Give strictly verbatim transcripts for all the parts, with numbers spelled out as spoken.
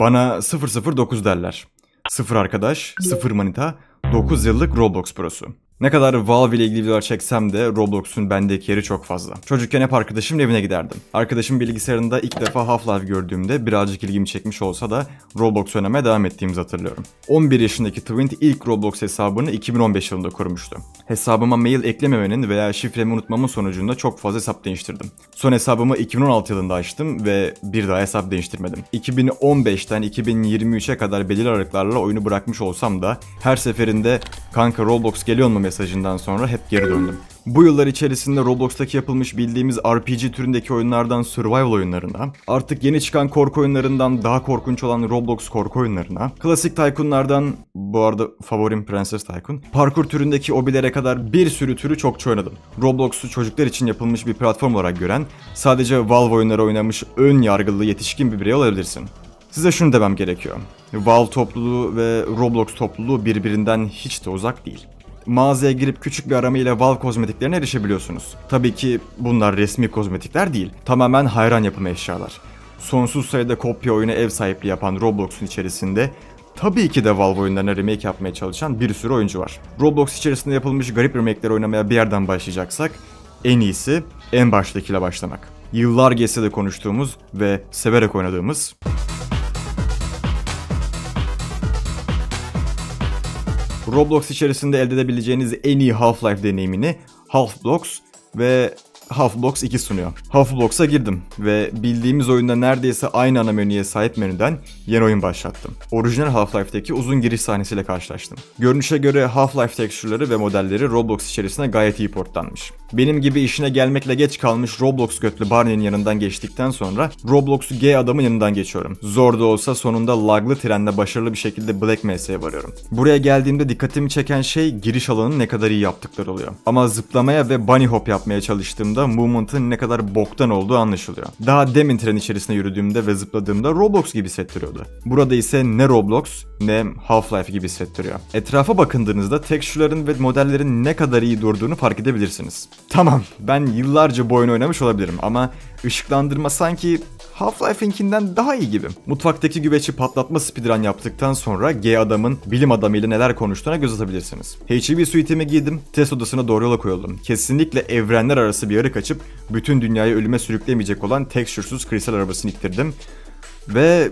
Bana sıfır sıfır dokuz derler. sıfır arkadaş, sıfır manita, dokuz yıllık Roblox prosu. Ne kadar Valve ile ilgili videolar çeksem de Roblox'un bendeki yeri çok fazla. Çocukken hep arkadaşımın evine giderdim. Arkadaşım bilgisayarında ilk defa Half-Life gördüğümde birazcık ilgimi çekmiş olsa da Roblox oynamaya devam ettiğimizi hatırlıyorum. on bir yaşındaki Twint ilk Roblox hesabını iki bin on beş yılında kurmuştu. Hesabıma mail eklememenin veya şifremi unutmamın sonucunda çok fazla hesap değiştirdim. Son hesabımı iki bin on altı yılında açtım ve bir daha hesap değiştirmedim. iki bin on beşten iki bin yirmi üçe kadar belirli aralıklarla oyunu bırakmış olsam da her seferinde "Kanka Roblox geliyor mu?" mesajından sonra hep geri döndüm. Bu yıllar içerisinde Roblox'taki yapılmış bildiğimiz R P G türündeki oyunlardan survival oyunlarına, artık yeni çıkan korku oyunlarından daha korkunç olan Roblox korku oyunlarına, klasik tycoonlardan, bu arada favorim Princess Tycoon, parkur türündeki obilere kadar bir sürü türü çokça oynadım. Roblox'u çocuklar için yapılmış bir platform olarak gören, sadece Valve oyunları oynamış ön yargılı yetişkin bir birey olabilirsin. Size şunu demem gerekiyor. Valve topluluğu ve Roblox topluluğu birbirinden hiç de uzak değil. Mağazaya girip küçük bir arama ile Valve kozmetiklerine erişebiliyorsunuz. Tabii ki bunlar resmi kozmetikler değil, tamamen hayran yapımı eşyalar. Sonsuz sayıda kopya oyuna ev sahipliği yapan Roblox'un içerisinde tabii ki de Valve oyunlarına remake yapmaya çalışan bir sürü oyuncu var. Roblox içerisinde yapılmış garip remake'leri oynamaya bir yerden başlayacaksak en iyisi en baştakiyle başlamak. Yıllar geçse de konuştuğumuz ve severek oynadığımız... Roblox içerisinde elde edebileceğiniz en iyi Half-Life deneyimini Half-Blox ve Half-Blox iki sunuyor. Half-Blox'a girdim ve bildiğimiz oyunda neredeyse aynı ana menüye sahip menüden yeni oyun başlattım. Orijinal Half-Life'deki uzun giriş sahnesiyle karşılaştım. Görünüşe göre Half-Life tekstürleri ve modelleri Roblox içerisine gayet iyi portlanmış. Benim gibi işine gelmekle geç kalmış Roblox götlü Barney'nin yanından geçtikten sonra Roblox'u gay adamın yanından geçiyorum. Zor da olsa sonunda laglı trenle başarılı bir şekilde Black Mesa'ya varıyorum. Buraya geldiğimde dikkatimi çeken şey giriş alanını ne kadar iyi yaptıkları oluyor. Ama zıplamaya ve bunny hop yapmaya çalıştığımda movement'ın ne kadar boktan olduğu anlaşılıyor. Daha demin tren içerisinde yürüdüğümde ve zıpladığımda Roblox gibi hissettiriyordu. Burada ise ne Roblox ne Half-Life gibi hissettiriyor. Etrafa bakındığınızda tekstürlerin ve modellerin ne kadar iyi durduğunu fark edebilirsiniz. Tamam, ben yıllarca bu oyunu oynamış olabilirim ama ışıklandırma sanki Half-Life'inkinden daha iyi gibi. Mutfaktaki güveçi patlatma speedrun yaptıktan sonra G adamın bilim adamıyla neler konuştuğuna göz atabilirsiniz. H E B suitimi giydim, test odasına doğru yola koyuldum. Kesinlikle evrenler arası bir yarık açıp bütün dünyayı ölüme sürüklemeyecek olan tekstürsüz kristal arabasını ittirdim ve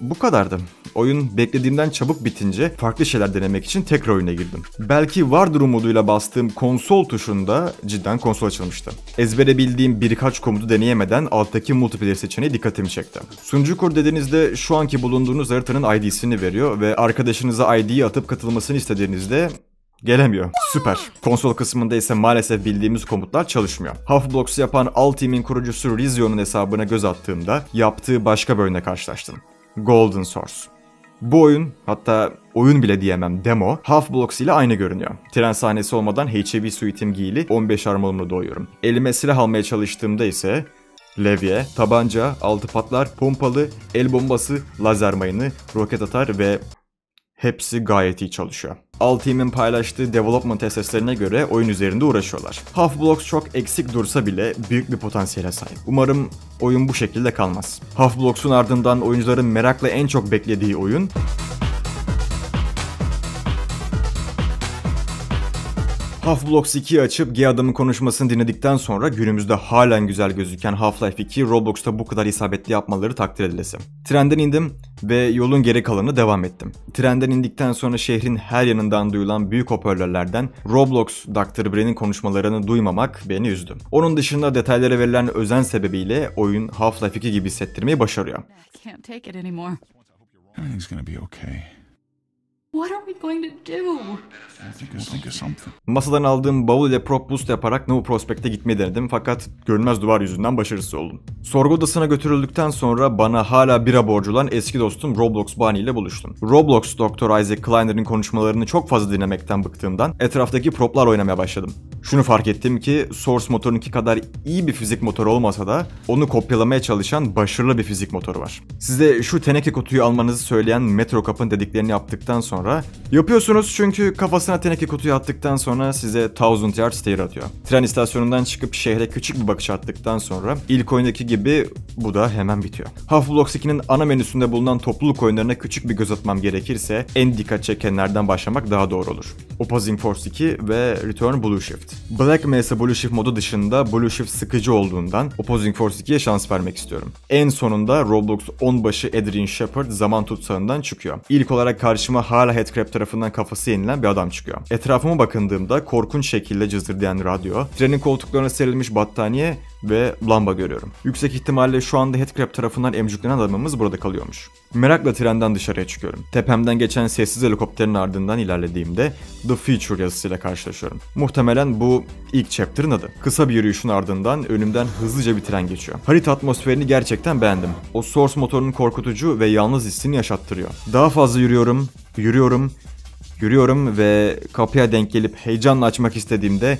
bu kadardı. Oyun beklediğimden çabuk bitince farklı şeyler denemek için tekrar oyuna girdim. Belki vardır umuduyla bastığım konsol tuşunda cidden konsol açılmıştı. Ezbere bildiğim birkaç komutu deneyemeden alttaki multiplayer seçeneği dikkatimi çekti. Sunucu kur dediğinizde şu anki bulunduğunuz haritanın I D'sini veriyor ve arkadaşınıza I D'yi atıp katılmasını istediğinizde gelemiyor. Süper. Konsol kısmında ise maalesef bildiğimiz komutlar çalışmıyor. Half-Blox'u yapan Alteam'in kurucusu Rizio'nun hesabına göz attığımda yaptığı başka bir oyunla karşılaştım. Golden Source. Bu oyun, hatta oyun bile diyemem, demo, Half-Blox ile aynı görünüyor. Tren sahnesi olmadan H E B suitim giyili on beş armalımla doğuyorum. Elime silah almaya çalıştığımda ise levye, tabanca, altı patlar, pompalı, el bombası, lazer mayını, roket atar ve hepsi gayet iyi çalışıyor. Alteam'in paylaştığı development assess'lerine göre oyun üzerinde uğraşıyorlar. Half-Blox çok eksik dursa bile büyük bir potansiyele sahip. Umarım oyun bu şekilde kalmaz. Half-Blox'un ardından oyuncuların merakla en çok beklediği oyun Half-Blox ikiyi açıp G adamın konuşmasını dinledikten sonra günümüzde halen güzel gözüken Half-Life ikiyi Roblox'ta bu kadar isabetli yapmaları takdir edilesi. Trenden indim ve yolun geri kalanına devam ettim. Trenden indikten sonra şehrin her yanından duyulan büyük hoparlörlerden Roblox doktor Bre'nin konuşmalarını duymamak beni üzdü. Onun dışında detaylara verilen özen sebebiyle oyun Half-Life iki gibi hissettirmeyi başarıyor. What are we going to do? Masadan aldığım bavul ile prop boost yaparak New Prospect'e gitmeyi denedim fakat görünmez duvar yüzünden başarısız oldum. Sorgu odasına götürüldükten sonra bana hala bira borcu olan eski dostum Roblox Bunny ile buluştum. Roblox doktor Isaac Kleiner'in konuşmalarını çok fazla dinlemekten bıktığımdan etraftaki proplar oynamaya başladım. Şunu fark ettim ki Source motorunki kadar iyi bir fizik motoru olmasa da onu kopyalamaya çalışan başarılı bir fizik motoru var. Size şu teneke kutuyu almanızı söyleyen Metrocup'ın dediklerini yaptıktan sonra sonra yapıyorsunuz, çünkü kafasına teneke kutuyu attıktan sonra size Thousand Yard Stare atıyor. Tren istasyonundan çıkıp şehre küçük bir bakış attıktan sonra ilk oyundaki gibi bu da hemen bitiyor. Half-Life iki'nin ana menüsünde bulunan topluluk oyunlarına küçük bir göz atmam gerekirse en dikkat çekenlerden başlamak daha doğru olur. Opposing Force iki ve Return Blue Shift. Black Mesa Blue Shift modu dışında Blue Shift sıkıcı olduğundan Opposing Force iki'ye şans vermek istiyorum. En sonunda Roblox on başı Adrian Shepherd zaman tutsağından çıkıyor. İlk olarak karşıma hala Headcrab tarafından kafası yenilen bir adam çıkıyor. Etrafıma bakındığımda korkunç şekilde cızırdayan radyo, trenin koltuklarına serilmiş battaniye ve lamba görüyorum. Yüksek ihtimalle şu anda Headcrab tarafından emcüklenen adamımız burada kalıyormuş. Merakla trenden dışarıya çıkıyorum. Tepemden geçen sessiz helikopterin ardından ilerlediğimde The Future yazısıyla karşılaşıyorum. Muhtemelen bu ilk chapter'ın adı. Kısa bir yürüyüşün ardından önümden hızlıca bir tren geçiyor. Harita atmosferini gerçekten beğendim. O Source motorunun korkutucu ve yalnız hissini yaşattırıyor. Daha fazla yürüyorum, yürüyorum, yürüyorum ve kapıya denk gelip heyecanla açmak istediğimde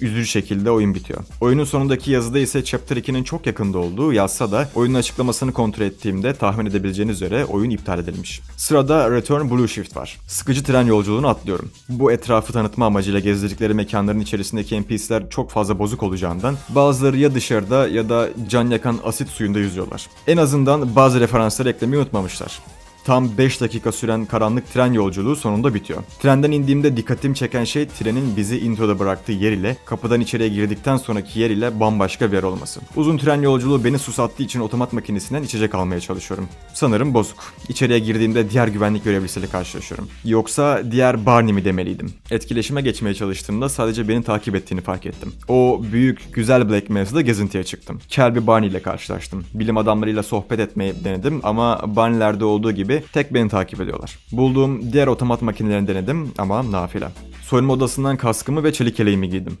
üzücü şekilde oyun bitiyor. Oyunun sonundaki yazıda ise Chapter iki'nin çok yakında olduğu yazsa da oyunun açıklamasını kontrol ettiğimde tahmin edebileceğiniz üzere oyun iptal edilmiş. Sırada Return Blue Shift var. Sıkıcı tren yolculuğunu atlıyorum. Bu etrafı tanıtma amacıyla gezdirdikleri mekanların içerisindeki N P C'ler çok fazla bozuk olacağından bazıları ya dışarıda ya da can yakan asit suyunda yüzüyorlar. En azından bazı referansları eklemeyi unutmamışlar. Tam beş dakika süren karanlık tren yolculuğu sonunda bitiyor. Trenden indiğimde dikkatimi çeken şey trenin bizi introda bıraktığı yer ile kapıdan içeriye girdikten sonraki yer ile bambaşka bir yer olması. Uzun tren yolculuğu beni susattığı için otomat makinesinden içecek almaya çalışıyorum. Sanırım bozuk. İçeriye girdiğimde diğer güvenlik görevlisiyle karşılaşıyorum. Yoksa diğer Barney mi demeliydim? Etkileşime geçmeye çalıştığımda sadece beni takip ettiğini fark ettim. O büyük, güzel Black Mesa'da gezintiye çıktım. Kelby Barney ile karşılaştım. Bilim adamlarıyla sohbet etmeyi denedim ama Barney'lerde olduğu gibi tek beni takip ediyorlar. Bulduğum diğer otomat makinelerini denedim ama nafile. Soyunma odasından kaskımı ve çelik eleğimi giydim.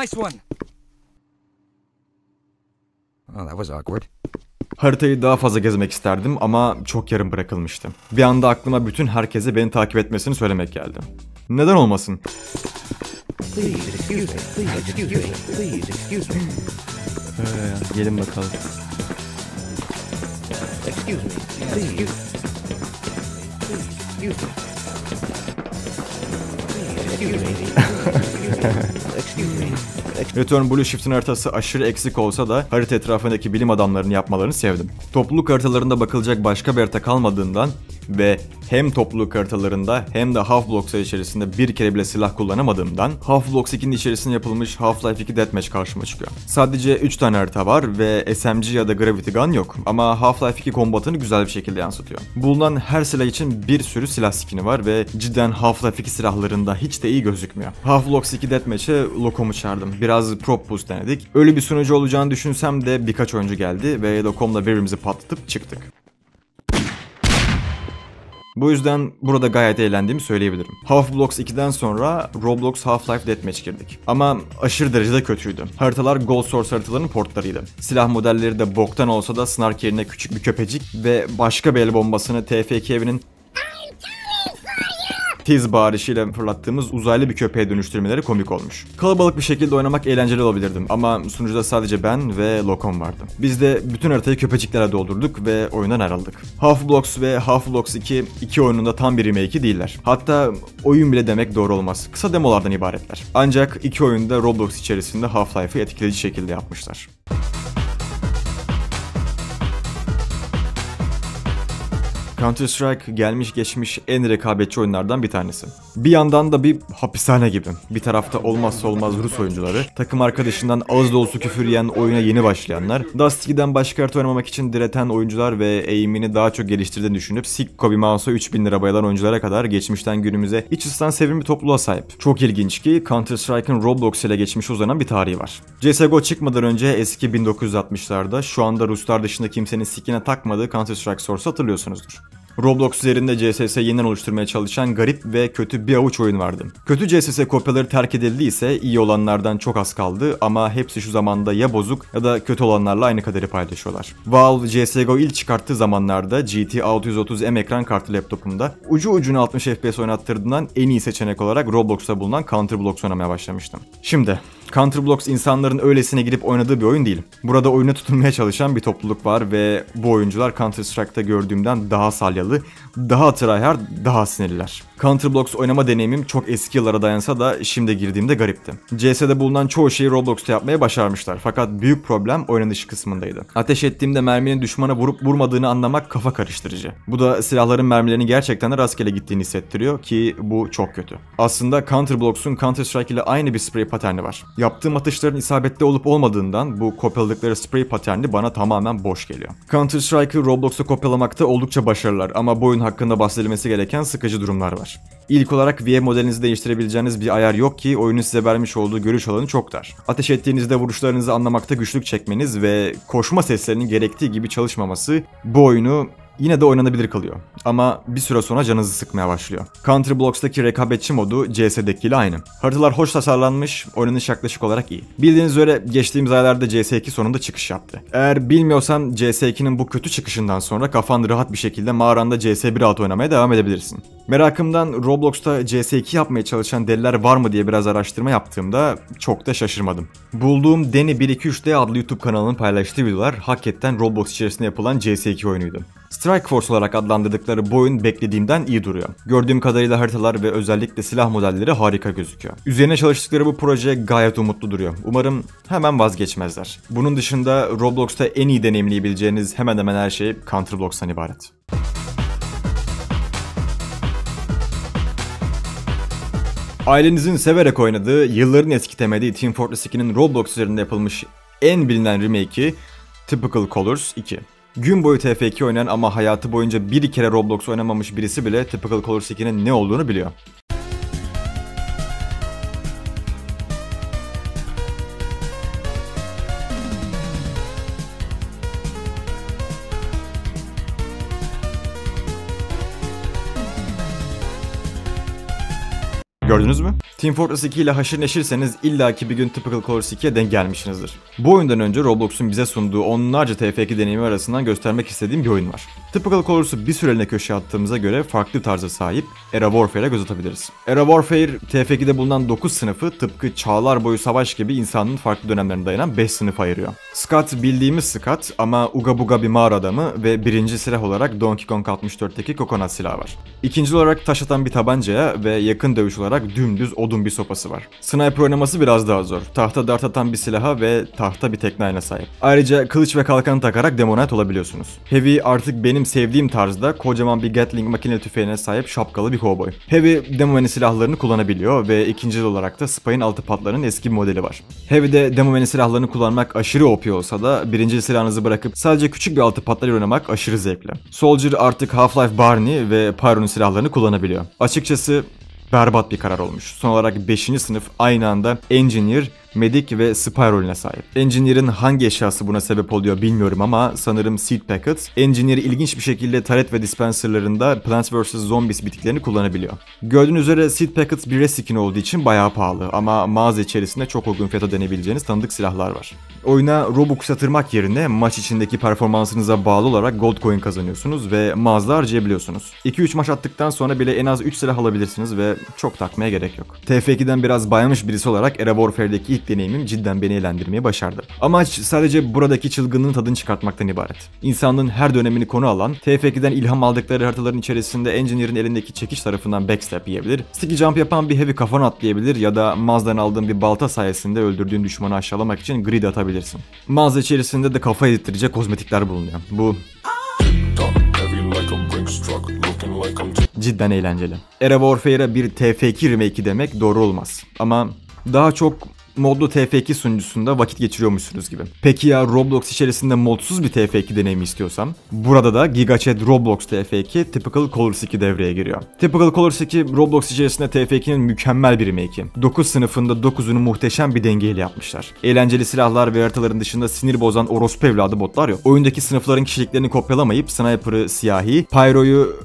Nice one. Oh, that was awkward. Haritayı daha fazla gezmek isterdim ama çok yarım bırakılmıştı. Bir anda aklıma bütün herkese beni takip etmesini söylemek geldi. Neden olmasın? Please excuse me. Please excuse me. Please excuse me. Ee, gelin bakalım. Excuse me. Please. Excuse me. Excuse me. Excuse me. Return Blue Shift'in haritası aşırı eksik olsa da harita etrafındaki bilim adamlarının yapmalarını sevdim. Topluluk haritalarında bakılacak başka bir harita kalmadığından ve hem topluluk haritalarında hem de Half-Life içerisinde bir kere bile silah kullanamadığımdan Half-Life iki'nin içerisinde yapılmış Half-Life iki Deathmatch karşıma çıkıyor. Sadece üç tane harita var ve S M G ya da Gravity Gun yok ama Half-Life iki kombatını güzel bir şekilde yansıtıyor. Bulunan her silah için bir sürü silah skin'i var ve cidden Half-Life iki silahlarında hiç de iyi gözükmüyor. Half-Life iki Deathmatch'e lokomu çağırdım. Biraz prop boost denedik. Öyle bir sunucu olacağını düşünsem de birkaç oyuncu geldi ve lokomla birbirimizi patlatıp çıktık. Bu yüzden burada gayet eğlendiğimi söyleyebilirim. Half-Life iki'den sonra Roblox Half-Life Deathmatch girdik. Ama aşırı derecede kötüydü. Haritalar Gold Source haritalarının portlarıydı. Silah modelleri de boktan olsa da Snark yerine küçük bir köpecik ve başka bir el bombasını T F iki evinin tiz bağırışıyla fırlattığımız uzaylı bir köpeğe dönüştürmeleri komik olmuş. Kalabalık bir şekilde oynamak eğlenceli olabilirdim ama sunucuda sadece ben ve Lokom vardı. Biz de bütün haritayı köpeciklere doldurduk ve oyundan ayrıldık. Half-Life ve Half-Life iki, iki oyununda tam bir remake'i değiller. Hatta oyun bile demek doğru olmaz. Kısa demolardan ibaretler. Ancak iki oyunda Roblox içerisinde Half-Life'ı etkileyici şekilde yapmışlar. Counter-Strike gelmiş geçmiş en rekabetçi oyunlardan bir tanesi. Bir yandan da bir hapishane gibi. Bir tarafta olmazsa olmaz Rus oyuncuları, takım arkadaşından ağız dolusu küfür yiyen oyuna yeni başlayanlar, Dust iki'den başka harita oynamak için direten oyuncular ve eğimini daha çok geliştirdiğini düşünüp sikko bir mouse'a üç bin lira bayalan oyunculara kadar geçmişten günümüze iç ısıtan sevimli bir topluluğa sahip. Çok ilginç ki Counter-Strike'ın Roblox ile geçmişe uzanan bir tarihi var. C S G O çıkmadan önce eski bin dokuz yüz altmışlarda şu anda Ruslar dışında kimsenin sikine takmadığı Counter-Strike Source'u hatırlıyorsunuzdur. Roblox üzerinde C S S yeniden oluşturmaya çalışan garip ve kötü bir avuç oyun vardı. Kötü C S S kopyaları terk edildiyse iyi olanlardan çok az kaldı ama hepsi şu zamanda ya bozuk ya da kötü olanlarla aynı kaderi paylaşıyorlar. Valve C S G O ilk çıkarttığı zamanlarda G T altı yüz otuz M ekran kartı laptopumda ucu ucuna altmış F P S oynattırdığından en iyi seçenek olarak Roblox'ta bulunan Counter-Blox oynamaya başlamıştım. Şimdi Counter-Blox insanların öylesine gidip oynadığı bir oyun değil. Burada oyuna tutunmaya çalışan bir topluluk var ve bu oyuncular Counter-Strike'ta gördüğümden daha salyalı, daha tryhard, daha sinirliler. Counter-Blox oynama deneyimim çok eski yıllara dayansa da şimdi girdiğimde garipti. C S'de bulunan çoğu şeyi Roblox'ta yapmaya başarmışlar fakat büyük problem oynanış kısmındaydı. Ateş ettiğimde merminin düşmana vurup vurmadığını anlamak kafa karıştırıcı. Bu da silahların mermilerini gerçekten de rastgele gittiğini hissettiriyor ki bu çok kötü. Aslında Counter-Blox'un Counter-Strike ile aynı bir spray paterni var. Yaptığım atışların isabetli olup olmadığından bu kopyaladıkları spray paterni bana tamamen boş geliyor. Counter-Strike'ı Roblox'a kopyalamakta oldukça başarılılar ama bu oyun hakkında bahsedilmesi gereken sıkıcı durumlar var. İlk olarak V M modelinizi değiştirebileceğiniz bir ayar yok ki oyunun size vermiş olduğu görüş alanı çok dar. Ateş ettiğinizde vuruşlarınızı anlamakta güçlük çekmeniz ve koşma seslerinin gerektiği gibi çalışmaması bu oyunu yine de oynanabilir kılıyor. Ama bir süre sonra canınızı sıkmaya başlıyor. Counter-Blox'taki rekabetçi modu C S'dekiyle aynı. Haritalar hoş tasarlanmış, oynanış yaklaşık olarak iyi. Bildiğiniz üzere geçtiğimiz aylarda C S iki sonunda çıkış yaptı. Eğer bilmiyorsan C S ikinin bu kötü çıkışından sonra kafan rahat bir şekilde mağaranda C S bir altı oynamaya devam edebilirsin. Merakımdan Roblox'ta C S iki yapmaya çalışan deliler var mı diye biraz araştırma yaptığımda çok da şaşırmadım. Bulduğum Deni bir iki üç D adlı YouTube kanalının paylaştığı videolar hakikaten Roblox içerisinde yapılan C S iki oyunuydu. Strike Force olarak adlandırdıkları bu oyun beklediğimden iyi duruyor. Gördüğüm kadarıyla haritalar ve özellikle silah modelleri harika gözüküyor. Üzerine çalıştıkları bu proje gayet umutlu duruyor. Umarım hemen vazgeçmezler. Bunun dışında Roblox'ta en iyi deneyimleyebileceğiniz hemen hemen her şey Counter-Blox'tan ibaret. Ailenizin severek oynadığı, yılların eskitemediği Team Fortress ikinin Roblox üzerinde yapılmış en bilinen remake'i Typical Colors iki. Gün boyu T F iki oynayan ama hayatı boyunca bir kere Roblox oynamamış birisi bile Typical Colors ikinin ne olduğunu biliyor. Gördünüz mü? Team Fortress iki ile haşır neşirseniz illaki bir gün Typical Colors ikiye denk gelmişsinizdir. Bu oyundan önce Roblox'un bize sunduğu onlarca T F iki deneyimi arasından göstermek istediğim bir oyun var. Typical Colors'u bir süreliğine köşeye attığımıza göre farklı tarza sahip Era Warfare'e göz atabiliriz. Era Warfare, T F ikide bulunan dokuz sınıfı tıpkı çağlar boyu savaş gibi insanın farklı dönemlerine dayanan beş sınıf ayırıyor. Skat bildiğimiz Skat ama uga buga bir mağara adamı ve birinci silah olarak Donkey Kong altmış dörtteki Coconut silahı var. İkinci olarak taş atan bir tabancaya ve yakın dövüş olarak dümdüz odun bir sopası var. Sniper oynaması biraz daha zor. Tahta dart atan bir silaha ve tahta bir tekneyle sahip. Ayrıca kılıç ve kalkan takarak Demonite olabiliyorsunuz. Heavy artık benim sevdiğim tarzda kocaman bir Gatling makine tüfeğine sahip şapkalı bir kovboy. Heavy Demoman silahlarını kullanabiliyor ve ikinci olarak da Spy'in altı patlarının eski bir modeli var. Heavy'de Demoman silahlarını kullanmak aşırı O P olsa da birinci silahınızı bırakıp sadece küçük bir altı patlarıyla oynamak aşırı zevkli. Soldier artık Half-Life Barney ve Pyro'nun silahlarını kullanabiliyor. Açıkçası berbat bir karar olmuş. Son olarak beşinci sınıf aynı anda Engineer, Medic ve Spy rolüne sahip. Engineer'in hangi eşyası buna sebep oluyor bilmiyorum ama sanırım Seed Packet. Engineer ilginç bir şekilde taret ve dispenserlarında Plants versus. Zombies bitkilerini kullanabiliyor. Gördüğünüz üzere Seed Packet bir reskin olduğu için bayağı pahalı ama mağaza içerisinde çok uygun fiyata deneyebileceğiniz tanıdık silahlar var. Oyuna Robux yatırmak yerine maç içindeki performansınıza bağlı olarak Gold Coin kazanıyorsunuz ve mağaza harcayabiliyorsunuz. iki üç maç attıktan sonra bile en az üç silah alabilirsiniz ve çok takmaya gerek yok. T F ikiden biraz bayamış birisi olarak Era Warfare'deki ilk deneyimim cidden beni eğlendirmeyi başardı. Amaç sadece buradaki çılgınlığın tadını çıkartmaktan ibaret. İnsanlığın her dönemini konu alan, T F ikiden ilham aldıkları haritaların içerisinde Engineer'in elindeki çekiç tarafından backstab yiyebilir, sticky jump yapan bir heavy kafana atlayabilir ya da Maz'dan aldığın bir balta sayesinde öldürdüğün düşmanı aşağılamak için grid atabilirsin. Maz içerisinde de kafa yedirtirecek kozmetikler bulunuyor. Bu cidden eğlenceli. Era Warfare'a bir T F iki remake demek doğru olmaz. Ama daha çok modlu T F iki sunucusunda vakit geçiriyormuşsunuz gibi. Peki ya Roblox içerisinde modsuz bir T F iki deneyimi istiyorsam? Burada da GigaChat Roblox T F iki Typical Colors iki devreye giriyor. Typical Colors iki Roblox içerisinde T F ikinin mükemmel bir remake'i. dokuz sınıfında dokuzunu muhteşem bir dengeyle yapmışlar. Eğlenceli silahlar ve haritaların dışında sinir bozan orospu evladı botlar yok. Oyundaki sınıfların kişiliklerini kopyalamayıp Sniper'ı siyahi, Pyro'yu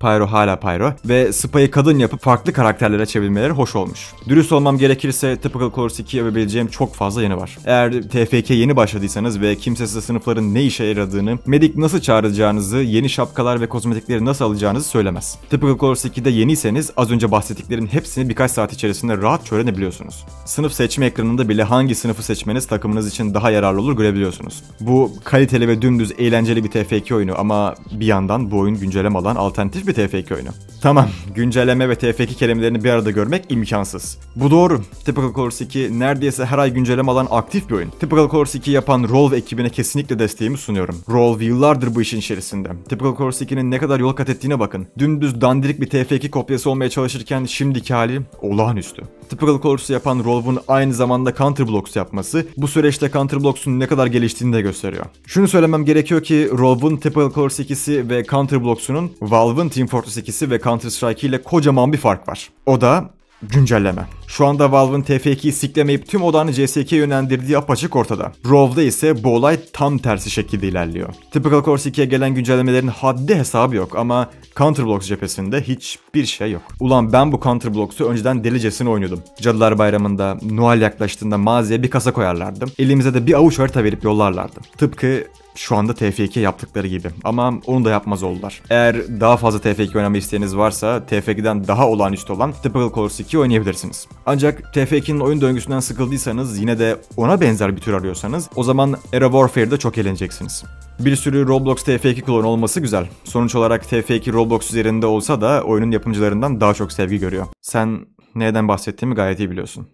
Pyro hala Pyro ve Spy'ı kadın yapıp farklı karakterlere çevirmeleri hoş olmuş. Dürüst olmam gerekirse Typical Colors iki'ye övebileceğim çok fazla yanı var. Eğer T F K yeni başladıysanız ve kimse size sınıfların ne işe yaradığını, Medic nasıl çağıracağınızı, yeni şapkalar ve kozmetikleri nasıl alacağınızı söylemez. Typical Colors iki'de yeniyseniz az önce bahsettiklerin hepsini birkaç saat içerisinde rahatça öğrenebiliyorsunuz. Sınıf seçme ekranında bile hangi sınıfı seçmeniz takımınız için daha yararlı olur görebiliyorsunuz. Bu kaliteli ve dümdüz eğlenceli bir T F K oyunu ama bir yandan bu oyun güncelleme alan alternatif bir T F K oyunu. Tamam, güncelleme ve T F K kelimelerini bir arada görmek imkansız. Bu doğru. Typical Colors iki neredeyse her ay güncelleme alan aktif bir oyun. Typical Colors iki'yi yapan Roll ve ekibine kesinlikle desteğimi sunuyorum. Roll yıllardır bu işin içerisinde. Typical Colors iki'nin ne kadar yol kat ettiğine bakın. Dümdüz dandirik bir T F K kopyası olmaya çalışırken şimdiki hali olağanüstü. Typical Colors'u yapan Rolv'un aynı zamanda Counterblocks'u yapması bu süreçte Counterblocks'un ne kadar geliştiğini de gösteriyor. Şunu söylemem gerekiyor ki Rolv'un Typical Colors iki'si ve Counterblocks'unun Valve'ın Team Fortress iki'si ve Counter Strike ile kocaman bir fark var. O da güncelleme. Şu anda Valve'ın T F iki'yi siklemeyip tüm odağını C S iki'ye yönlendirdiği apaçık ortada. Rov'da ise bu olay tam tersi şekilde ilerliyor. Typical Colors iki'ye gelen güncellemelerin haddi hesabı yok ama Counterblocks cephesinde hiçbir şey yok. Ulan ben bu Counterblocks'u önceden delicesine oynuyordum. Cadılar Bayramı'nda Noel yaklaştığında mağazaya bir kasa koyarlardı. Elimize de bir avuç harita verip yollarlardı. Tıpkı şu anda T F iki yaptıkları gibi ama onu da yapmaz oldular. Eğer daha fazla T F iki oynama isteğiniz varsa T F iki'den daha olağanüstü olan Typical Colors iki'yi oynayabilirsiniz. Ancak T F iki'nin oyun döngüsünden sıkıldıysanız yine de ona benzer bir tür arıyorsanız o zaman Era Warfare'da çok eğleneceksiniz. Bir sürü Roblox T F iki klonu olması güzel. Sonuç olarak T F iki Roblox üzerinde olsa da oyunun yapımcılarından daha çok sevgi görüyor. Sen neden bahsettiğimi gayet iyi biliyorsun.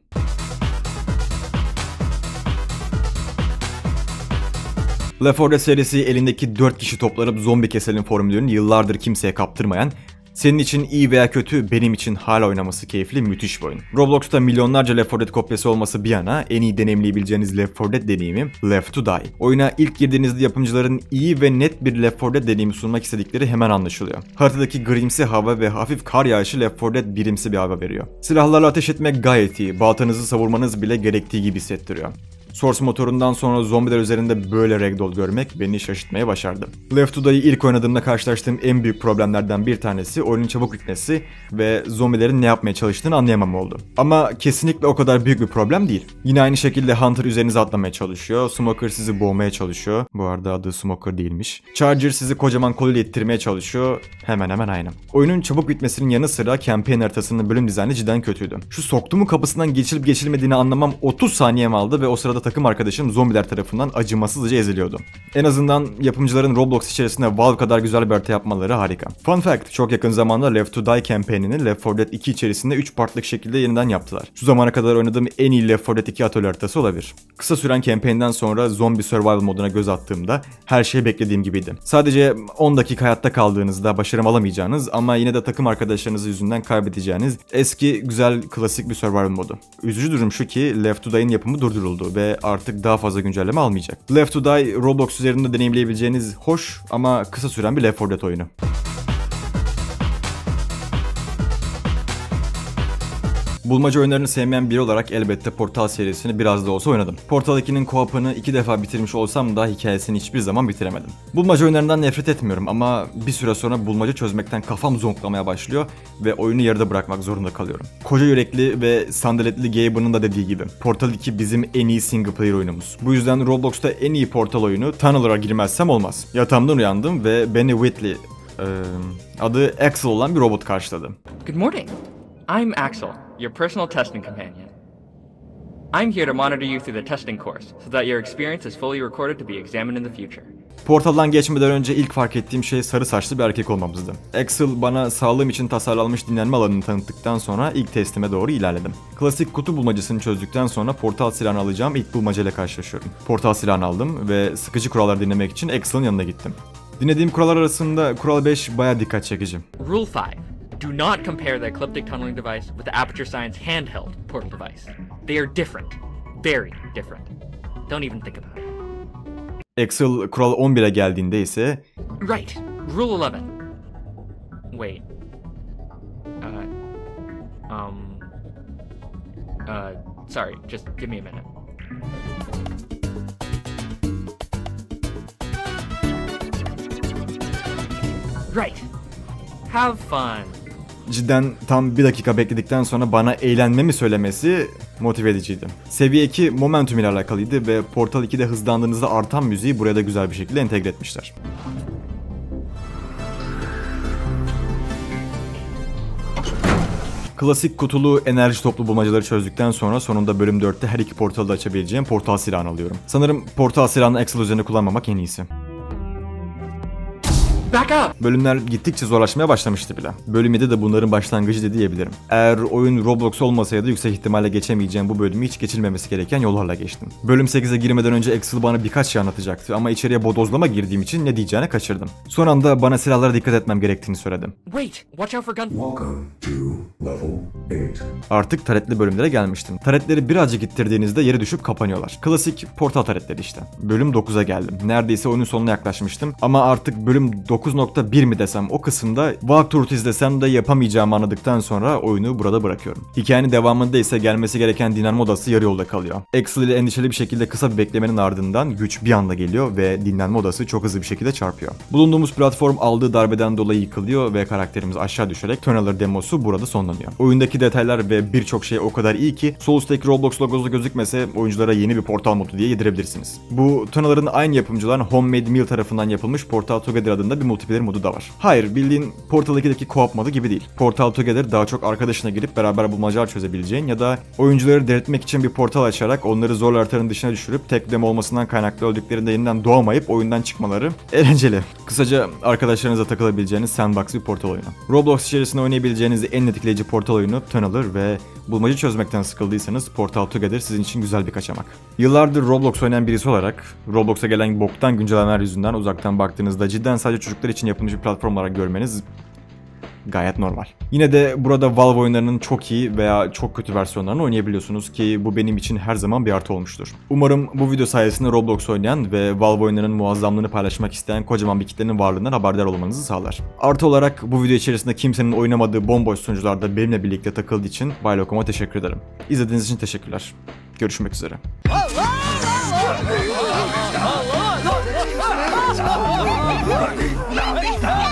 Left four Dead serisi elindeki dört kişi toplanıp zombi keselim formülünü yıllardır kimseye kaptırmayan, senin için iyi veya kötü, benim için hala oynaması keyifli müthiş bir oyun. Roblox'ta milyonlarca Left four Dead kopyası olması bir yana en iyi deneyimleyebileceğiniz Left four Dead deneyimi Left to Die. Oyuna ilk girdiğinizde yapımcıların iyi ve net bir Left four Dead deneyimi sunmak istedikleri hemen anlaşılıyor. Haritadaki grimsi hava ve hafif kar yağışı Left four Dead birimsi bir hava veriyor. Silahlarla ateş etmek gayet iyi, baltanızı savurmanız bile gerektiği gibi hissettiriyor. Source motorundan sonra zombiler üzerinde böyle ragdoll görmek beni şaşırtmaya başardı. Left four Dead'i ilk oynadığımda karşılaştığım en büyük problemlerden bir tanesi oyunun çabuk bitmesi ve zombilerin ne yapmaya çalıştığını anlayamam oldu. Ama kesinlikle o kadar büyük bir problem değil. Yine aynı şekilde Hunter üzerinize atlamaya çalışıyor, Smoker sizi boğmaya çalışıyor. Bu arada adı Smoker değilmiş. Charger sizi kocaman koluyla ittirmeye çalışıyor. Hemen hemen aynı. Oyunun çabuk bitmesinin yanı sıra campaign haritasının bölüm dizaynı cidden kötüydü. Şu soktumu kapısından geçilip geçilmediğini anlamam otuz saniyem aldı ve o sırada takım arkadaşım zombiler tarafından acımasızca eziliyordu. En azından yapımcıların Roblox içerisinde Valve kadar güzel bir harita yapmaları harika. Fun fact, çok yakın zamanda Left to Die campaign'ini Left four Dead iki içerisinde üç partlık şekilde yeniden yaptılar. Şu zamana kadar oynadığım en iyi Left four Dead iki atölye haritası olabilir. Kısa süren campaign'den sonra zombie survival moduna göz attığımda her şey beklediğim gibiydi. Sadece on dakika hayatta kaldığınızda başarım alamayacağınız ama yine de takım arkadaşlarınız yüzünden kaybedeceğiniz eski güzel klasik bir survival modu. Üzücü durum şu ki Left to Die'nin yapımı durduruldu ve artık daha fazla güncelleme almayacak. Left to Die, Roblox üzerinde deneyimleyebileceğiniz hoş ama kısa süren bir Left four Dead oyunu. Bulmaca oyunlarını sevmeyen biri olarak elbette Portal serisini biraz da olsa oynadım. Portal iki'nin co-op'ını iki defa bitirmiş olsam da hikayesini hiçbir zaman bitiremedim. Bulmaca oyunlarından nefret etmiyorum ama bir süre sonra bulmaca çözmekten kafam zonklamaya başlıyor ve oyunu yarıda bırakmak zorunda kalıyorum. Koca yürekli ve sandaletli Gabe'ın da dediği gibi Portal iki bizim en iyi single player oyunumuz. Bu yüzden Roblox'ta en iyi Portal oyunu Tunneler'a girmezsem olmaz. Yatağımdan uyandım ve beni Whitley, e, adı Axel olan bir robot karşıladı. Good morning. I'm Axel, your personal testing companion. I'm here to monitor you through the testing course so that your experience is fully recorded to be examined in the future. Portal'dan geçmeden önce ilk fark ettiğim şey sarı saçlı bir erkek olmamızdı. Axel bana sağlığım için tasarlanmış dinlenme alanını tanıttıktan sonra ilk testime doğru ilerledim. Klasik kutu bulmacasını çözdükten sonra portal silahını alacağım ilk bulmacayla karşılaşıyorum. Portal silahını aldım ve sıkıcı kuralları dinlemek için Axel'ın yanına gittim. Dinlediğim kurallar arasında kural beş bayağı dikkat çekici. Rule five. Do not compare the ecliptic tunneling device with the Aperture Science handheld portal device. They are different. Very different. Don't even think about it. Axel kural on bir'e geldiğinde ise... Right. Rule eleven. Wait. Uh, um... Uh, sorry. Just give me a minute. Right. have fun. Cidden tam bir dakika bekledikten sonra bana eğlenmemi söylemesi motive ediciydi. Seviye iki momentum ile alakalıydı ve Portal iki'de hızlandığınızda artan müziği buraya da güzel bir şekilde entegre etmişler. Klasik kutulu enerji toplu bulmacaları çözdükten sonra sonunda bölüm dört'te her iki portalı da açabileceğim portal silahını alıyorum. Sanırım portal silahını Excel üzerine kullanmamak en iyisi. Bölümler gittikçe zorlaşmaya başlamıştı bile. Bölüm yedi de bunların başlangıcı da diyebilirim. Eğer oyun Roblox olmasaydı yüksek ihtimalle geçemeyeceğim bu bölümü hiç geçilmemesi gereken yollarla geçtim. Bölüm sekiz'e girmeden önce Excel bana birkaç şey anlatacaktı ama içeriye bodozlama girdiğim için ne diyeceğini kaçırdım. Son anda bana silahlara dikkat etmem gerektiğini söyledim. Wait, watch out for gun. Welcome to level eight. Artık taretli bölümlere gelmiştim. Taretleri birazcık ittirdiğinizde yere düşüp kapanıyorlar. Klasik portal taretleri işte. Bölüm dokuz'a geldim. Neredeyse oyunun sonuna yaklaşmıştım ama artık bölüm dokuz nokta bir mi desem o kısımda walkthrough izlesem de yapamayacağımı anladıktan sonra oyunu burada bırakıyorum. Hikayenin devamında ise gelmesi gereken dinlenme odası yarı yolda kalıyor. Excel ile endişeli bir şekilde kısa bir beklemenin ardından güç bir anda geliyor ve dinlenme odası çok hızlı bir şekilde çarpıyor. Bulunduğumuz platform aldığı darbeden dolayı yıkılıyor ve karakterimiz aşağı düşerek Tunneler demosu burada sonlanıyor. Oyundaki detaylar ve birçok şey o kadar iyi ki sol üstteki Roblox logosu gözükmese oyunculara yeni bir portal modu diye yedirebilirsiniz. Bu Tunneler'ın aynı yapımcıların Homemade Meal tarafından yapılmış Portal Together adında bir multiplayer modu da var. Hayır, bildiğin Portal iki'deki co-op modu gibi değil. Portal Together daha çok arkadaşına girip beraber bulmacalar çözebileceğin ya da oyuncuları delirtmek için bir portal açarak onları zorla haritanın dışına düşürüp tek demo olmasından kaynaklı öldüklerinde yeniden doğamayıp oyundan çıkmaları eğlenceli. Kısaca arkadaşlarınıza takılabileceğiniz sandbox bir portal oyunu. Roblox içerisinde oynayabileceğiniz en etkileyici portal oyunu Tunneler ve bulmaca çözmekten sıkıldıysanız Portal Together sizin için güzel bir kaçamak. Yıllardır Roblox oynayan birisi olarak Roblox'a gelen boktan güncellemeler yüzünden uzaktan baktığınızda cidden sadece çocuklar için yapılmış bir platform olarak görmeniz gayet normal. Yine de burada Valve oyunlarının çok iyi veya çok kötü versiyonlarını oynayabiliyorsunuz ki bu benim için her zaman bir artı olmuştur. Umarım bu video sayesinde Roblox oynayan ve Valve oyunlarının muazzamlığını paylaşmak isteyen kocaman bir kitlenin varlığından haberdar olmanızı sağlar. Artı olarak bu video içerisinde kimsenin oynamadığı bomboş sunucularda benimle birlikte takıldığı için Bay Lokom'a teşekkür ederim. İzlediğiniz için teşekkürler. Görüşmek üzere. Nein, nein, nein.